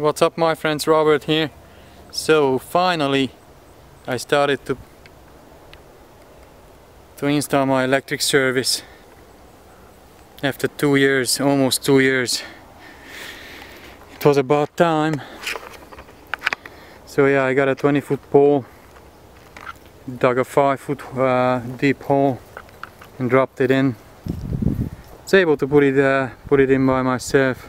What's up, my friends? Robert here. So finally I started to install my electric service after 2 years, almost 2 years. It was about time. So yeah, I got a 20-foot pole, dug a 5-foot deep hole and dropped it in. I was able to put it in by myself,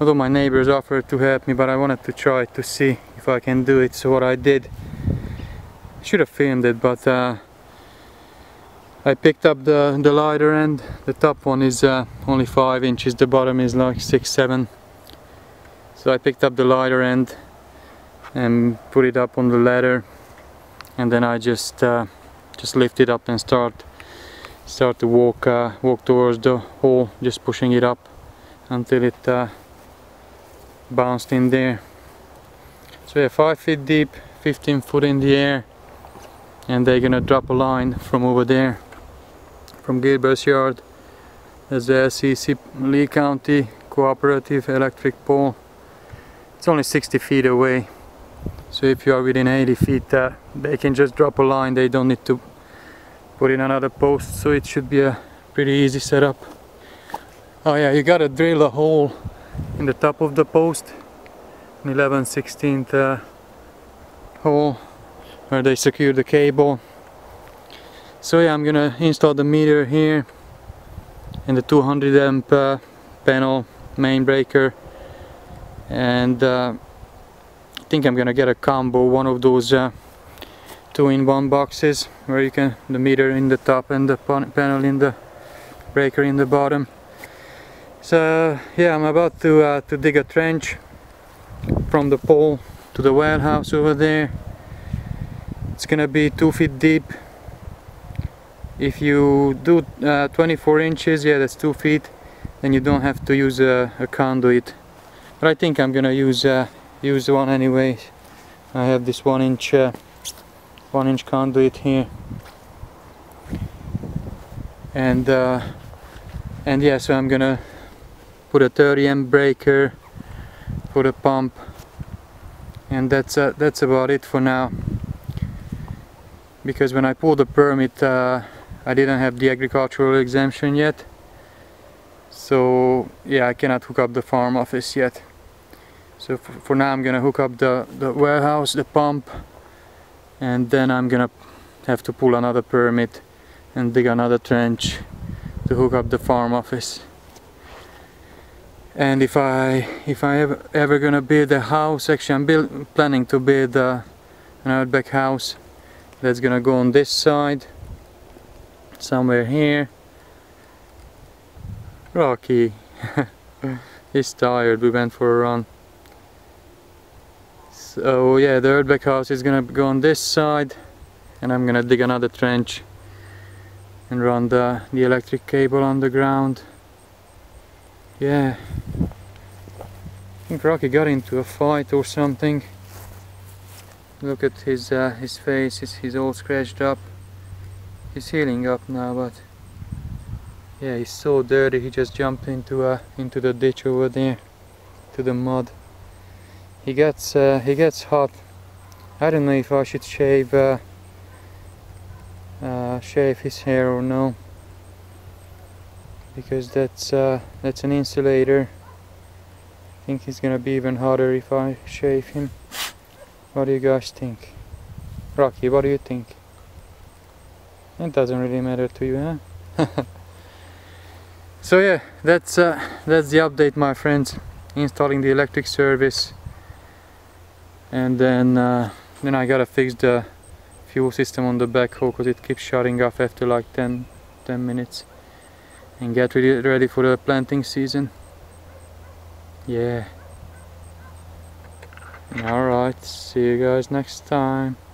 although my neighbors offered to help me, but I wanted to try to see if I can do it. So what I did, I should have filmed it, but I picked up the lighter end. The top one is only 5 inches, the bottom is like 6-7. So I picked up the lighter end and put it up on the ladder, and then I just lift it up and start to walk towards the hole, just pushing it up until it bounced in there. So yeah, 5 feet deep, 15 foot in the air, and they're gonna drop a line from over there, from Gilbert's yard. That's the LCC, Lee County Cooperative Electric Pole. It's only 60 feet away, so if you are within 80 feet, they can just drop a line. They don't need to put in another post, so it should be a pretty easy setup. Oh yeah, you gotta drill a hole in the top of the post, an 11/16 hole where they secure the cable. So yeah, I'm gonna install the meter here and the 200 amp panel, main breaker, and I think I'm gonna get a combo, one of those 2-in-1 boxes where you can the meter in the top and the panel in the breaker in the bottom. So yeah, I'm about to dig a trench from the pole to the well house over there. It's gonna be 2 feet deep. If you do 24 inches, yeah, that's 2 feet, then you don't have to use a conduit, but I think I'm gonna use one anyway. I have this 1-inch conduit here, and yeah, so I'm gonna put a 30 amp breaker for the pump, and that's about it for now, because when I pulled the permit, I didn't have the agricultural exemption yet, so yeah, I cannot hook up the farm office yet. So for now I'm gonna hook up the warehouse, the pump, and then I'm gonna have to pull another permit and dig another trench to hook up the farm office. And if I ever gonna build a house, actually I'm planning to build an outback house that's gonna go on this side, somewhere here. Rocky, he's tired, we went for a run. So yeah, the outback house is gonna go on this side, and I'm gonna dig another trench and run the electric cable underground. Yeah, I think Rocky got into a fight or something. Look at his face, he's all scratched up. He's healing up now, but yeah, he's so dirty. He just jumped into the ditch over there, to the mud. He gets hot. I don't know if I should shave his hair or no, because that's an insulator. I think he's gonna be even hotter if I shave him. What do you guys think? Rocky, what do you think? It doesn't really matter to you, huh? So yeah, that's the update, my friends. Installing the electric service, and then I gotta fix the fuel system on the backhoe because it keeps shutting off after like 10 minutes, and get really ready for the planting season. Yeah. Alright, see you guys next time.